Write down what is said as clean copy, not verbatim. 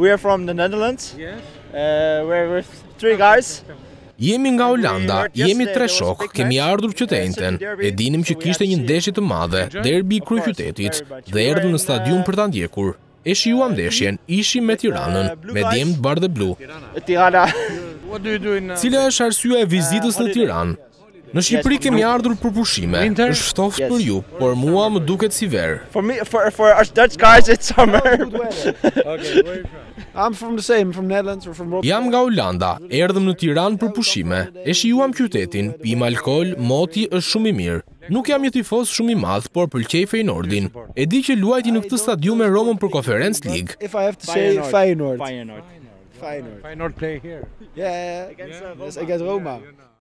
We are from the Netherlands. Yes. We're with three guys. Jemi nga Holanda, jemi tre shok, kemi ardhur qytetin, e dinim që kishte një ndeshje të madhe, derbi i kryeqytetit, dhe erdhëm në stadium për ta ndjekur. E shijuam ndeshjen, ishim me Tiranën, me djem të bardhë blu. Tirana. Cila është arsyeja e vizitës në Tiranë? Në Shqipëri kemi ardhur për pushime, është ftoft për ju, por mua më duket si verë. For us Dutch guys it's summer. I'm from the same, from Netherlands or from Rotterdam. Jam nga Holanda, erdhëm në Tiranë për pushime, e shijuam qytetin, pim alkool, moti është shumë i mirë. Nuk jam një tifoz shumë i madh, por pëlqej Feyenoordin. E di që luajti në këtë stadium e Romën për Conference League. If I have to say Feyenoord. Feyenoord play here. Yeah, against Roma.